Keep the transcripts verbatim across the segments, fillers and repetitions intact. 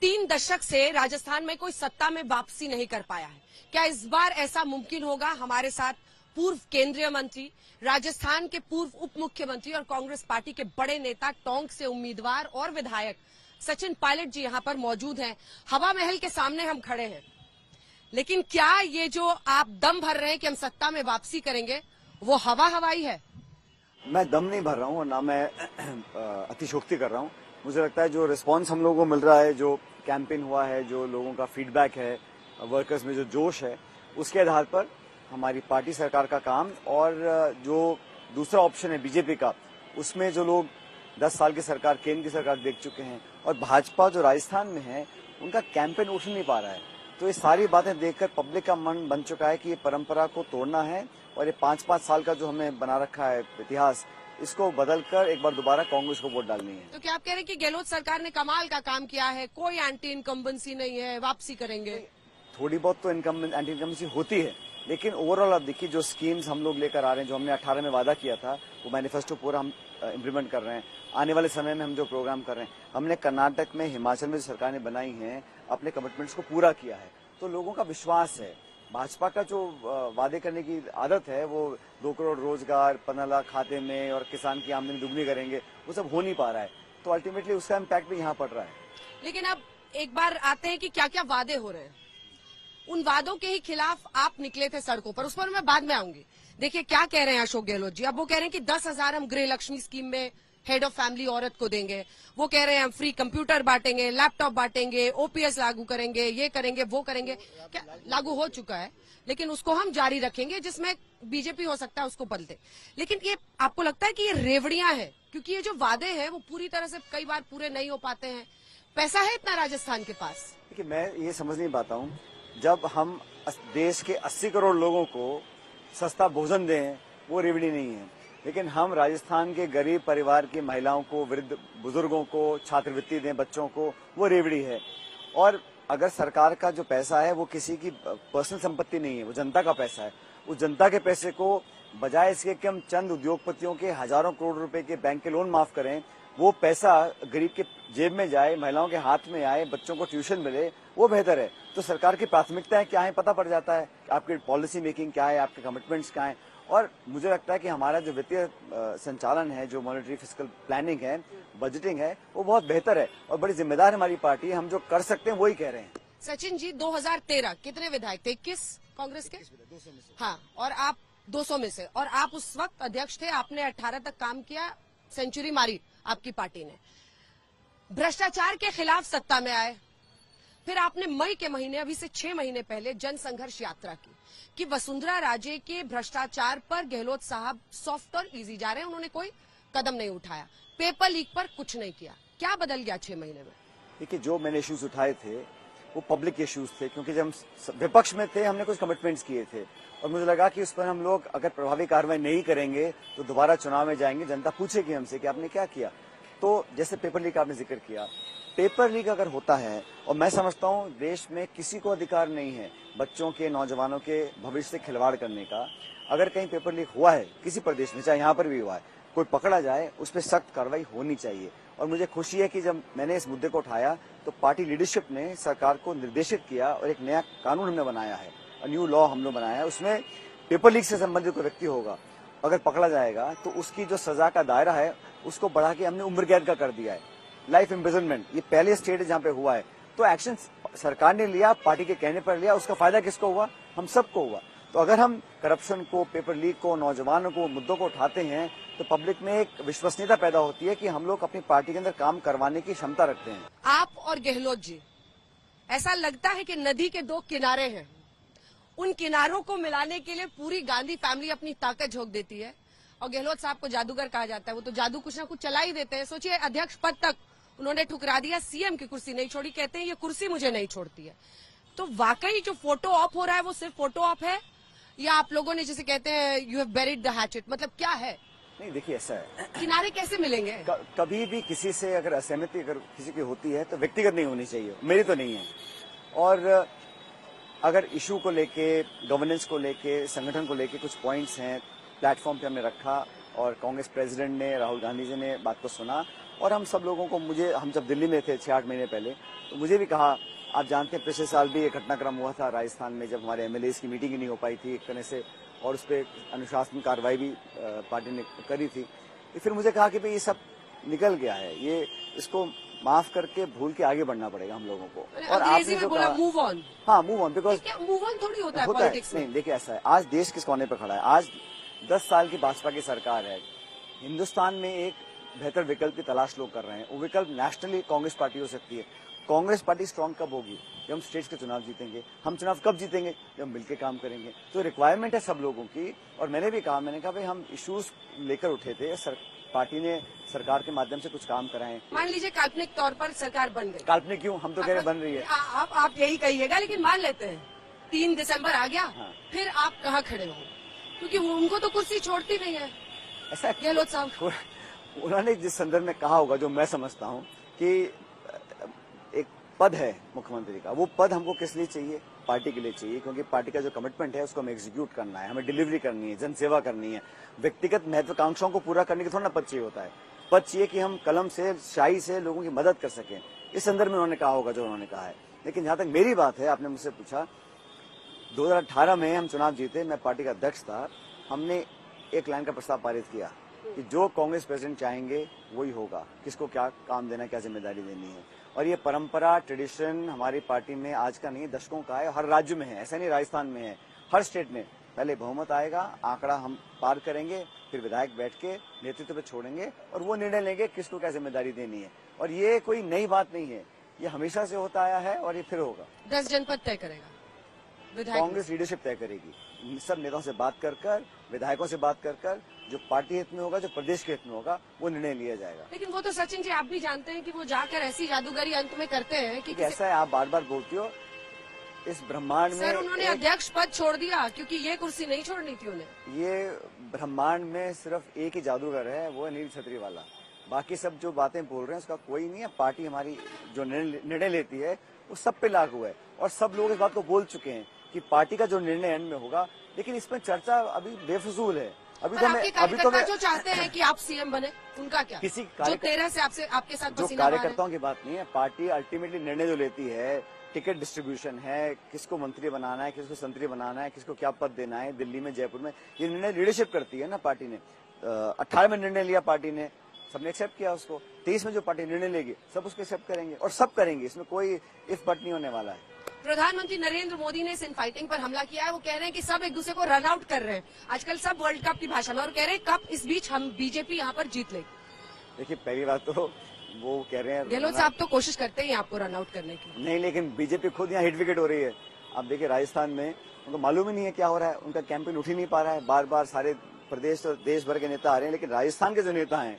तीन दशक से राजस्थान में कोई सत्ता में वापसी नहीं कर पाया है। क्या इस बार ऐसा मुमकिन होगा? हमारे साथ पूर्व केंद्रीय मंत्री, राजस्थान के पूर्व उप मुख्यमंत्री और कांग्रेस पार्टी के बड़े नेता, टोंक से उम्मीदवार और विधायक सचिन पायलट जी यहाँ पर मौजूद हैं। हवा महल के सामने हम खड़े हैं, लेकिन क्या ये जो आप दम भर रहे हैं कि हम सत्ता में वापसी करेंगे, वो हवा हवाई है? मैं दम नहीं भर रहा हूँ और ना मैं अतिशोक्ति कर रहा हूँ। मुझे लगता है जो रिस्पांस हम लोगों को मिल रहा है, जो कैंपेन हुआ है, जो लोगों का फीडबैक है, वर्कर्स में जो जोश है, उसके आधार पर हमारी पार्टी सरकार का काम और जो दूसरा ऑप्शन है बीजेपी का, उसमें जो लोग दस साल की सरकार, केंद्र की सरकार देख चुके हैं और भाजपा जो राजस्थान में है, उनका कैंपेन उठ नहीं पा रहा है। तो ये सारी बातें देखकर पब्लिक का मन बन चुका है कि ये परंपरा को तोड़ना है और ये पांच पांच साल का जो हमने बना रखा है इतिहास, इसको बदलकर एक बार दोबारा कांग्रेस को वोट डालनी है। तो क्या आप कह रहे हैं कि गहलोत सरकार ने कमाल का काम किया है, कोई एंटी इनकम्बेंसी नहीं है, वापसी करेंगे? थोड़ी बहुत तो एंटी इनकम्बेंसी होती है, लेकिन ओवरऑल आप देखिए जो स्कीम्स हम लोग लेकर आ रहे हैं, जो हमने अठारह में वादा किया था, वो मैनिफेस्टो पूरा हम इम्प्लीमेंट कर रहे हैं। आने वाले समय में हम जो प्रोग्राम कर रहे हैं, हमने कर्नाटक में, हिमाचल में जो सरकार ने बनाई है, अपने कमिटमेंट्स को पूरा किया है। तो लोगों का विश्वास है। भाजपा का जो वादे करने की आदत है, वो दो करोड़ रोजगार, पंद्रह लाख खाते में और किसान की आमदनी दुगनी करेंगे, वो सब हो नहीं पा रहा है। तो अल्टीमेटली उसका इम्पैक्ट भी यहाँ पड़ रहा है। लेकिन अब एक बार आते हैं कि क्या क्या वादे हो रहे हैं। उन वादों के ही खिलाफ आप निकले थे सड़कों पर, उस पर मैं बाद में आऊंगी। देखिए क्या कह रहे हैं अशोक गहलोत जी। अब वो कह रहे हैं कि दस हजार हम गृह लक्ष्मी स्कीम में हेड ऑफ फैमिली औरत को देंगे। वो कह रहे हैं हम फ्री कंप्यूटर बांटेंगे, लैपटॉप बांटेंगे, ओपीएस लागू करेंगे, ये करेंगे, वो करेंगे। क्या लागू हो चुका है? लेकिन उसको हम जारी रखेंगे, जिसमें बीजेपी हो सकता है उसको बदले। लेकिन ये आपको लगता है कि ये रेवड़ियां हैं, क्योंकि ये जो वादे हैं वो पूरी तरह से कई बार पूरे नहीं हो पाते हैं। पैसा है इतना राजस्थान के पास? देखिए, मैं ये समझ नहीं पाता हूँ, जब हम देश के अस्सी करोड़ लोगों को सस्ता भोजन दें, वो रेवड़ी नहीं है। लेकिन हम राजस्थान के गरीब परिवार की महिलाओं को, वृद्ध बुजुर्गों को छात्रवृत्ति दें, बच्चों को, वो रेवड़ी है। और अगर सरकार का जो पैसा है, वो किसी की पर्सनल संपत्ति नहीं है, वो जनता का पैसा है। उस जनता के पैसे को बजाय इसके कि हम चंद उद्योगपतियों के हजारों करोड़ रुपए के बैंक के लोन माफ करें, वो पैसा गरीब के जेब में जाए, महिलाओं के हाथ में आए, बच्चों को ट्यूशन मिले, वो बेहतर है। तो सरकार की प्राथमिकताएं क्या है पता पड़ जाता है, आपकी पॉलिसी मेकिंग क्या है, आपके कमिटमेंट्स क्या है। और मुझे लगता है कि हमारा जो वित्तीय संचालन है, जो मॉनेटरी फिस्कल प्लानिंग है, बजटिंग है, वो बहुत बेहतर है और बड़ी जिम्मेदार हमारी पार्टी है। हम जो कर सकते हैं वही कह रहे हैं। सचिन जी, दो हजार तेरह कितने विधायक थे? इक्कीस कांग्रेस के, दो सौ में से। हाँ, और आप दो सौ में से, और आप उस वक्त अध्यक्ष थे। आपने अठारह तक काम किया, सेंचुरी मारी आपकी पार्टी ने। भ्रष्टाचार के खिलाफ सत्ता में आए, फिर आपने मई के महीने, अभी से छह महीने पहले, जन संघर्ष यात्रा की कि वसुंधरा राजे के भ्रष्टाचार पर गहलोत साहब सॉफ्ट और इजी जा रहे हैं, उन्होंने कोई कदम नहीं उठाया, पेपर लीक पर कुछ नहीं किया। क्या बदल गया छह महीने में? देखिए, जो मैंने इश्यूज उठाए थे वो पब्लिक इश्यूज थे, क्योंकि जब हम विपक्ष में थे हमने कुछ कमिटमेंट्स किए थे और मुझे लगा कि उस पर हम लोग अगर प्रभावी कार्रवाई नहीं करेंगे तो दोबारा चुनाव में जाएंगे, जनता पूछेगी हमसे कि आपने क्या किया। तो जैसे पेपर लीक आपने जिक्र किया, पेपर लीक अगर होता है, और मैं समझता हूँ देश में किसी को अधिकार नहीं है बच्चों के, नौजवानों के भविष्य से खिलवाड़ करने का। अगर कहीं पेपर लीक हुआ है किसी प्रदेश में, चाहे यहाँ पर भी हुआ है, कोई पकड़ा जाए, उस पर सख्त कार्रवाई होनी चाहिए। और मुझे खुशी है कि जब मैंने इस मुद्दे को उठाया तो पार्टी लीडरशिप ने सरकार को निर्देशित किया और एक नया कानून हमने बनाया है, न्यू लॉ हमने बनाया है। उसमें पेपर लीक से संबंधित कोई व्यक्ति होगा, अगर पकड़ा जाएगा तो उसकी जो सजा का दायरा है उसको बढ़ा के हमने उम्र कैद का कर दिया है, लाइफ इम्प्रिजनमेंट। ये पहले स्टेट जहाँ पे हुआ है। तो एक्शन सरकार ने लिया, पार्टी के कहने पर लिया, उसका फायदा किसको हुआ? हम सबको हुआ। तो अगर हम करप्शन को, पेपर लीक को, नौजवानों को, मुद्दों को उठाते हैं तो पब्लिक में एक विश्वसनीयता पैदा होती है कि हम लोग अपनी पार्टी के अंदर काम करवाने की क्षमता रखते हैं। आप और गहलोत जी, ऐसा लगता है कि नदी के दो किनारे हैं, उन किनारों को मिलाने के लिए पूरी गांधी फैमिली अपनी ताकत झोंक देती है और गहलोत साहब को जादूगर कहा जाता है, वो तो जादू कुछ ना कुछ चला ही देते हैं। सोचिए, अध्यक्ष पद तक उन्होंने ठुकरा दिया, सीएम की कुर्सी नहीं छोड़ी, कहते हैं ये कुर्सी मुझे नहीं छोड़ती है। तो वाकई जो फोटो ऑप हो रहा है वो सिर्फ फोटो ऑप है, या आप लोगों ने जैसे कहते हैं you have buried the hatchet, मतलब क्या है? नहीं देखिए, ऐसा है, किनारे कैसे मिलेंगे? कभी भी किसी से अगर असहमति अगर किसी की होती है तो व्यक्तिगत नहीं होनी चाहिए, मेरी तो नहीं है। और अगर इशू को लेके, गवर्नेंस को लेके, संगठन को लेके कुछ पॉइंट्स हैं, प्लेटफॉर्म पे हमने रखा और कांग्रेस प्रेसिडेंट ने, राहुल गांधी जी ने बात को सुना और हम सब लोगों को, मुझे, हम जब दिल्ली में थे छः आठ महीने पहले, तो मुझे भी कहा, आप जानते हैं पिछले साल भी ये घटनाक्रम हुआ था राजस्थान में, जब हमारे एमएलए की मीटिंग ही नहीं हो पाई थी एक तरह से, और उस पर अनुशासन कार्रवाई भी पार्टी ने करी थी। फिर मुझे कहा कि भाई ये सब निकल गया है, ये इसको माफ करके भूल के आगे बढ़ना पड़ेगा हम लोगों को। और आपने जो बोला मूव ऑन, हाँ move on, because move on थोड़ी होता है पॉलिटिक्स में। नहीं देखिए, ऐसा है, आज देश किस कोने पर खड़ा है, आज दस साल की भाजपा की सरकार है, हिंदुस्तान में एक बेहतर विकल्प की तलाश लोग कर रहे हैं। वो विकल्प नेशनली कांग्रेस पार्टी हो सकती है। कांग्रेस पार्टी स्ट्रांग कब होगी? जब हम स्टेट्स के चुनाव जीतेंगे। हम चुनाव कब जीतेंगे? जब मिलकर काम करेंगे। तो रिक्वायरमेंट है सब लोगों की। और मैंने भी कहा, मैंने कहा भाई हम इश्यूज लेकर उठे थे, पार्टी ने सरकार के माध्यम से कुछ काम कराए। मान लीजिए काल्पनिक तौर पर सरकार बन गई। काल्पनिक क्यों, हम तो कह रहे बन रही है। आ, आ, आप यही कहिएगा, लेकिन मान लेते हैं तीन दिसंबर आ गया, हाँ। फिर आप कहाँ खड़े हो, क्योंकि उनको तो कुर्सी छोड़ती नहीं है। ऐसा गहलोत साहब, उन्होंने जिस संदर्भ में कहा होगा, जो मैं समझता हूँ कि एक पद है मुख्यमंत्री का, वो पद हमको किस लिए चाहिए? पार्टी के लिए चाहिए, क्योंकि पार्टी का जो कमिटमेंट है उसको हमें एग्जीक्यूट करना है, हमें डिलीवरी करनी है, जनसेवा करनी है। व्यक्तिगत महत्वाकांक्षाओं को पूरा करने के थोड़ा ना पद चाहिए होता है। पद चाहिए कि हम कलम से, शाही से लोगों की मदद कर सकें। इस संदर्भ में उन्होंने कहा होगा जो उन्होंने कहा है। लेकिन जहाँ तक मेरी बात है, आपने मुझसे पूछा, दो हजार अठारह में हम चुनाव जीते, मैं पार्टी का अध्यक्ष था, हमने एक लाइन का प्रस्ताव पारित किया कि जो कांग्रेस प्रेसिडेंट चाहेंगे वही होगा, किसको क्या काम देना, क्या जिम्मेदारी देनी है। और ये परंपरा, ट्रेडिशन हमारी पार्टी में आज का नहीं, दशकों का है, हर राज्य में है, ऐसा नहीं राजस्थान में है, हर स्टेट में। पहले बहुमत आएगा, आंकड़ा हम पार करेंगे, फिर विधायक बैठ के नेतृत्व पे छोड़ेंगे और वो निर्णय लेंगे किसको क्या जिम्मेदारी देनी है। और ये कोई नई बात नहीं है, ये हमेशा से होता आया है और ये फिर होगा। दस जनपद तय करेगा, कांग्रेस लीडरशिप तय करेगी, सब नेताओं से बात कर कर, विधायकों से बात कर कर, जो पार्टी हित में होगा, जो प्रदेश के हित में होगा, वो निर्णय लिया जाएगा। लेकिन वो तो सचिन जी आप भी जानते हैं कि वो जाकर ऐसी जादूगरी अंत में करते हैं कि ऐसा है। आप बार बार बोलती हो इस ब्रह्मांड में। सर उन्होंने एक... अध्यक्ष पद छोड़ दिया क्योंकि ये कुर्सी नहीं छोड़नी थी उन्हें। ये ब्रह्मांड में सिर्फ एक ही जादूगर है, वो अनिल छत्री वाला। बाकी सब जो बातें बोल रहे हैं उसका कोई नहीं है। पार्टी हमारी जो निर्णय लेती है वो सब पे लागू है और सब लोग इस बात को बोल चुके हैं कि पार्टी का जो निर्णय एंड में होगा। लेकिन इसमें चर्चा अभी बेफिजूल है। अभी तो मैं अभी तो मैं जो चाहते हैं कि आप सीएम बने, उनका क्या? किसी जो तेरह से आपसे आपके साथ जो कार्यकर्ताओं की बात नहीं है। पार्टी अल्टीमेटली निर्णय जो लेती है, टिकट डिस्ट्रीब्यूशन है, किसको मंत्री बनाना है, किसको संतरी बनाना है, किसको क्या पद देना है दिल्ली में, जयपुर में, ये निर्णय लीडरशिप करती है ना। पार्टी ने अट्ठारह में निर्णय लिया, पार्टी ने, सबने एक्सेप्ट किया उसको। तेईस में जो पार्टी निर्णय लेगी सब उसको एक्सेप्ट करेंगे और सब करेंगे, इसमें कोई इफ बट नहीं होने वाला है। प्रधानमंत्री नरेंद्र मोदी ने इस इनफाइटिंग पर हमला किया है। वो कह रहे हैं कि सब एक दूसरे को रन आउट कर रहे हैं। आजकल सब वर्ल्ड कप की भाषा में, और कह रहे हैं कप इस बीच हम बीजेपी यहाँ पर जीत लेगी। देखिए पहली बात तो वो कह रहे हैं गहलोत साहब तो कोशिश करते हैं आपको रन आउट करने की। नहीं, लेकिन बीजेपी खुद यहाँ हिट विकेट हो रही है। आप देखिए राजस्थान में उनको मालूम ही नहीं है क्या हो रहा है, उनका कैंपेन उठ ही नहीं पा रहा है। बार बार सारे प्रदेश और देश भर के नेता आ रहे हैं, लेकिन राजस्थान के जो नेता है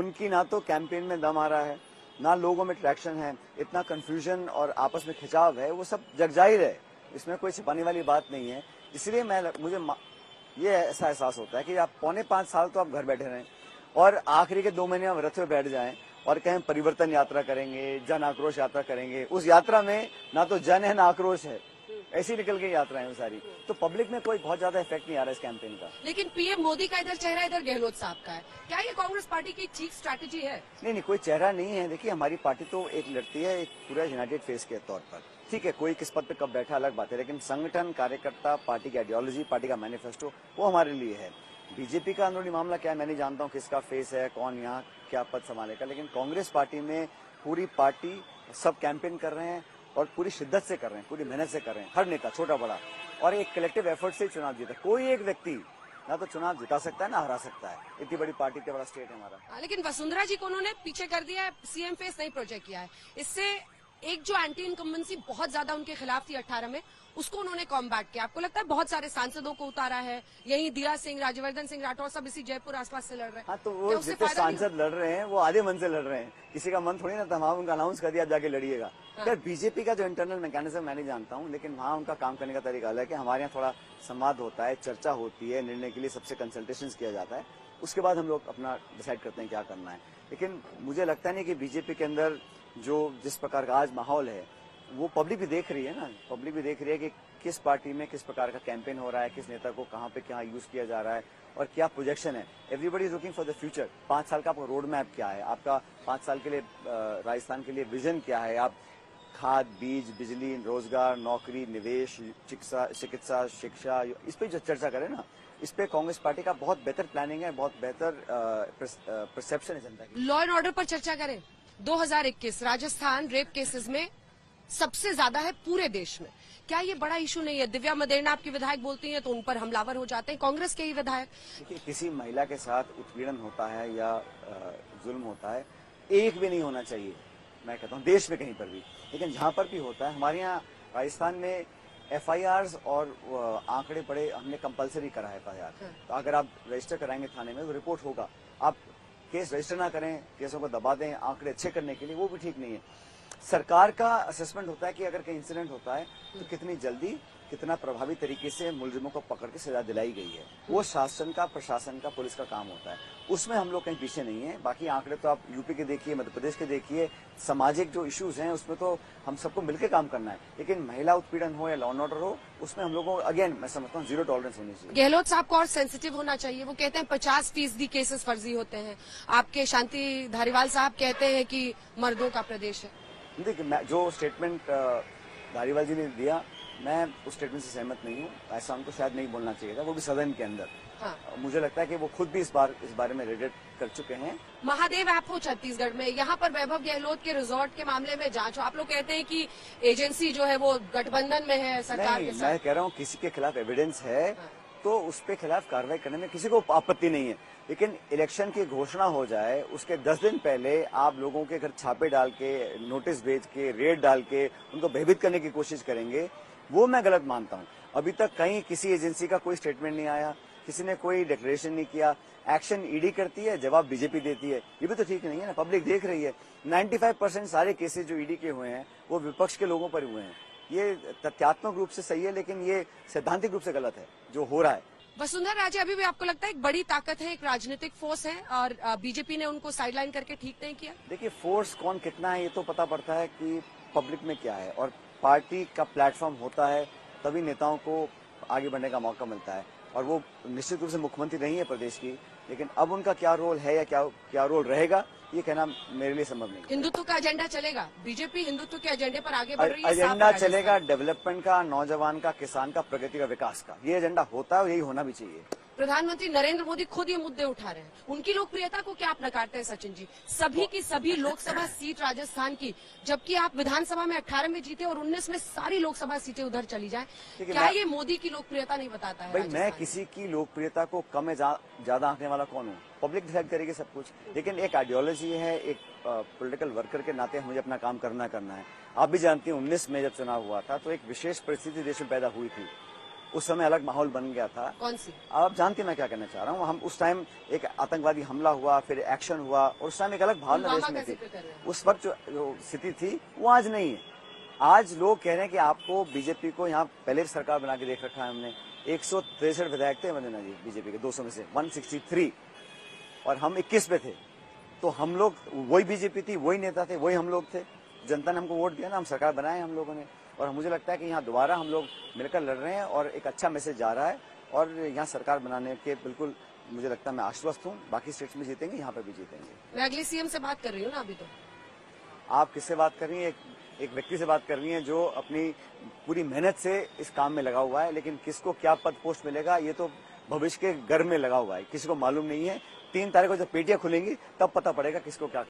उनकी ना तो कैंपेन में दम आ रहा है, ना लोगों में ट्रैक्शन है। इतना कंफ्यूजन और आपस में खिंचाव है, वो सब जगजाहिर है, इसमें कोई छिपाने वाली बात नहीं है। इसलिए मैं मुझे ये ऐसा एहसास होता है कि आप पौने पाँच साल तो आप घर बैठे रहें और आखिरी के दो महीने आप रथ में बैठ जाएं और कहें परिवर्तन यात्रा करेंगे, जन आक्रोश यात्रा करेंगे। उस यात्रा में ना तो जन है ना आक्रोश है, ऐसी निकल गई यात्राएं वो सारी। तो पब्लिक में कोई बहुत ज्यादा इफेक्ट नहीं आ रहा है इस कैंपेन का। लेकिन पीएम मोदी का इधर चेहरा, इधर गहलोत साहब का है, क्या ये कांग्रेस पार्टी की चीफ स्ट्रैटेजी है? नहीं नहीं, कोई चेहरा नहीं है। देखिए हमारी पार्टी तो एक लड़ती है एक पूरा यूनाइटेड फेस के तौर पर। ठीक है, कोई किस पद पे कब बैठा अलग बात है, लेकिन संगठन, कार्यकर्ता, पार्टी की आइडियोलॉजी, पार्टी का मैनिफेस्टो, वो हमारे लिए है। बीजेपी का अंदरूनी मामला क्या है मैं नहीं जानता हूँ, किसका फेस है, कौन यहाँ क्या पद संभालेगा। लेकिन कांग्रेस पार्टी में पूरी पार्टी सब कैंपेन कर रहे हैं और पूरी शिद्दत से कर रहे हैं, पूरी मेहनत से कर रहे हैं, हर नेता छोटा बड़ा, और एक कलेक्टिव एफर्ट से चुनाव जीता। कोई एक व्यक्ति ना तो चुनाव जिता सकता है ना हरा सकता है। इतनी बड़ी पार्टी, इतना बड़ा स्टेट है हमारा। लेकिन वसुंधरा जी को उन्होंने पीछे कर दिया है, सीएम फेस नहीं प्रोजेक्ट किया है। इससे एक जो एंटी इनकम्बेंसी बहुत ज्यादा उनके खिलाफ थी अठारह में, उसको उन्होंने कॉम्बैट किया। आपको लगता है बहुत सारे सांसदों को उतारा है, यही दिया सिंह, राज्यवर्धन सिंह राठौर, सब इसी जयपुर आसपास से लड़ रहे हैं। हाँ, तो वो जितने सांसद लड़ रहे हैं वो आधे मन से लड़ रहे हैं, किसी का मन थोड़ी ना था। वहाँ उनका अनाउंस कर दिया जाके लड़िएगा। हाँ। बीजेपी का जो इंटरनल मैकेनिज्म मैं नहीं जानता हूँ, लेकिन वहाँ उनका काम करने का तरीका अलग है। हमारे यहाँ थोड़ा संवाद होता है, चर्चा होती है, निर्णय के लिए सबसे कंसल्टेशन किया जाता है, उसके बाद हम लोग अपना डिसाइड करते हैं क्या करना है। लेकिन मुझे लगता नहीं कि बीजेपी के अंदर जो जिस प्रकार का आज माहौल है वो पब्लिक भी देख रही है ना, पब्लिक भी देख रही है कि किस पार्टी में किस प्रकार का कैंपेन हो रहा है, किस नेता को कहाँ पे क्या यूज किया जा रहा है और क्या प्रोजेक्शन है। Everybody is looking for the future. पांच साल का आपका रोड मैप क्या है, आपका पांच साल के लिए राजस्थान के लिए विजन क्या है, आप खाद, बीज, बिजली, रोजगार, नौकरी, निवेश, चिकित्सा, शिक्षा, इस पर जो चर्चा करें ना, इस पे कांग्रेस पार्टी का बहुत बेहतर प्लानिंग है, बहुत बेहतर परसेप्शन है जनता की। लॉ एंड ऑर्डर पर चर्चा करें, दो हज़ार इक्कीस राजस्थान रेप केसेस में सबसे ज्यादा है पूरे देश में। क्या ये बड़ा इशू नहीं है? दिव्या मदेरना आपकी विधायक बोलती हैं तो उन पर हमलावर हो जाते हैं कांग्रेस के ही विधायक। कि किसी महिला के साथ उत्पीड़न होता है या जुल्म होता है एक भी नहीं होना चाहिए, मैं कहता हूँ देश में कहीं पर भी, लेकिन जहाँ पर भी होता है हमारे यहाँ राजस्थान में एफ आई आर्स और आंकड़े पड़े, हमने कंपलसरी करा है एफ आई आर। तो अगर आप रजिस्टर कराएंगे थाने में तो रिपोर्ट होगा। आप केस रजिस्टर ना करें, केसों को दबा दें आंकड़े अच्छे करने के लिए, वो भी ठीक नहीं है। सरकार का असेसमेंट होता है कि अगर कहीं इंसिडेंट होता है तो कितनी जल्दी, कितना प्रभावी तरीके से मुलजिमों को पकड़ के सजा दिलाई गई है, वो शासन का, प्रशासन का, पुलिस का काम होता है, उसमें हम लोग कहीं पीछे नहीं है। बाकी आंकड़े तो आप यूपी के देखिए, मध्य प्रदेश के देखिए, सामाजिक जो इश्यूज हैं उसमें तो हम सबको मिलकर काम करना है, लेकिन महिला उत्पीड़न हो या लॉ एंड ऑर्डर हो, उसमें हम लोगों को अगेन मैं समझता हूँ जीरो टॉलरेंस होनी चाहिए। गहलोत साहब को और सेंसिटिव होना चाहिए। वो कहते हैं पचास फीसदी केसेस फर्जी होते हैं, आपके शांति धारीवाल साहब कहते हैं कि मर्दों का प्रदेश है। देखिए जो स्टेटमेंट धारीवाल जी ने दिया, मैं उस स्टेटमेंट से सहमत नहीं हूँ। ऐसा उनको शायद नहीं बोलना चाहिए था, वो भी सदन के अंदर। हाँ। मुझे लगता है कि वो खुद भी इस बार इस बारे में रिग्रेट कर चुके हैं। महादेव ऐप हो छत्तीसगढ़ में, यहाँ पर वैभव गहलोत के रिजॉर्ट के मामले में जांच हो। आप लोग कहते हैं कि एजेंसी जो है वो गठबंधन में है सरकार नहीं, के साथ। मैं कह रहा हूँ किसी के खिलाफ एविडेंस है। हाँ। तो उसके खिलाफ कार्रवाई करने में किसी को आपत्ति नहीं है, लेकिन इलेक्शन की घोषणा हो जाए उसके दस दिन पहले आप लोगों के घर छापे डाल के, नोटिस भेज के, रेड डाल के उनको भयभीत करने की कोशिश करेंगे, वो मैं गलत मानता हूँ। अभी तक कहीं किसी एजेंसी का कोई स्टेटमेंट नहीं आया, किसी ने कोई डिक्लेरेशन नहीं किया। एक्शन ईडी करती है, जवाब बीजेपी देती है, ये भी तो ठीक नहीं है ना। पब्लिक देख रही है, पचानवे परसेंट सारे केसेज जो ईडी के हुए हैं वो विपक्ष के लोगों पर हुए हैं। ये तथ्यात्मक रूप से सही है, लेकिन ये सैद्धांतिक रूप से गलत है जो हो रहा है। वसुंधरा राजे, अभी भी आपको लगता है एक बड़ी ताकत है, एक राजनीतिक फोर्स है और बीजेपी ने उनको साइडलाइन करके ठीक नहीं किया? देखिए फोर्स कौन कितना है ये तो पता पड़ता है कि पब्लिक में क्या है, और पार्टी का प्लेटफॉर्म होता है तभी नेताओं को आगे बढ़ने का मौका मिलता है। और वो निश्चित रूप से मुख्यमंत्री नहीं है प्रदेश की, लेकिन अब उनका क्या रोल है या क्या क्या रोल रहेगा ये कहना मेरे लिए संभव नहीं। हिंदुत्व का एजेंडा चलेगा, बीजेपी हिंदुत्व के एजेंडे पर आगे बढ़ रही है। एजेंडा चलेगा डेवलपमेंट का, नौजवान का, किसान का, प्रगति का, विकास का, ये एजेंडा होता है और यही होना भी चाहिए। प्रधानमंत्री नरेंद्र मोदी खुद ये मुद्दे उठा रहे हैं, उनकी लोकप्रियता को क्या आप नकारते हैं सचिन जी? सभी की सभी लोकसभा सीट राजस्थान की, जबकि आप विधानसभा में अठारह में जीते और उन्नीस में सारी लोकसभा सीटें उधर चली जाए, क्या ये मोदी की लोकप्रियता नहीं बताता है? भाई मैं किसी की लोकप्रियता को कम या ज्यादा आंकने वाला कौन हूँ, पब्लिक डिसाइड करेगी सब कुछ, लेकिन एक आइडियोलॉजी है, एक पॉलिटिकल वर्कर के नाते मुझे अपना काम करना करना है। आप भी जानती हैं उन्नीस में जब चुनाव हुआ था तो एक विशेष परिस्थिति देश में पैदा हुई थी, उस समय अलग माहौल बन गया था। कौन सी? आप जानती हैं मैं क्या कहना चाह रहा हूँ। हम उस टाइम एक आतंकवादी हमला हुआ, फिर एक्शन हुआ, और उस टाइम एक अलग भावना देश में थी। उस वक्त जो स्थिति थी वो आज नहीं है। आज लोग कह रहे हैं कि आपको बीजेपी को यहाँ पहले सरकार बना के देख रखा है हमने। एक सौ तिरसठ विधायक थे वंदना जी बीजेपी के, दो सौ में से वन सिक्सटी थ्री, और हम इक्कीस पे थे। तो हम लोग वही बीजेपी थी, वही नेता थे, वही हम लोग थे। जनता ने हमको वोट दिया ना, हम सरकार बनाए हम लोगों ने, और मुझे लगता है कि यहाँ दोबारा हम लोग मिलकर लड़ रहे हैं और एक अच्छा मैसेज जा रहा है, और यहाँ सरकार बनाने के बिल्कुल मुझे लगता है मैं आश्वस्त हूँ। बाकी स्टेट्स में जीतेंगे, यहाँ पर भी जीतेंगे। मैं अगले सीएम से बात कर रही हूँ ना अभी। तो आप किससे बात कर रही हैं? एक, एक व्यक्ति से बात कर रही हैं जो अपनी पूरी मेहनत से इस काम में लगा हुआ है, लेकिन किसको क्या पद पोस्ट मिलेगा ये तो भविष्य के गर्भ में लगा हुआ है, किसी को मालूम नहीं है। तीन तारीख को जब पेटियां खुलेंगी तब पता पड़ेगा किसको क्या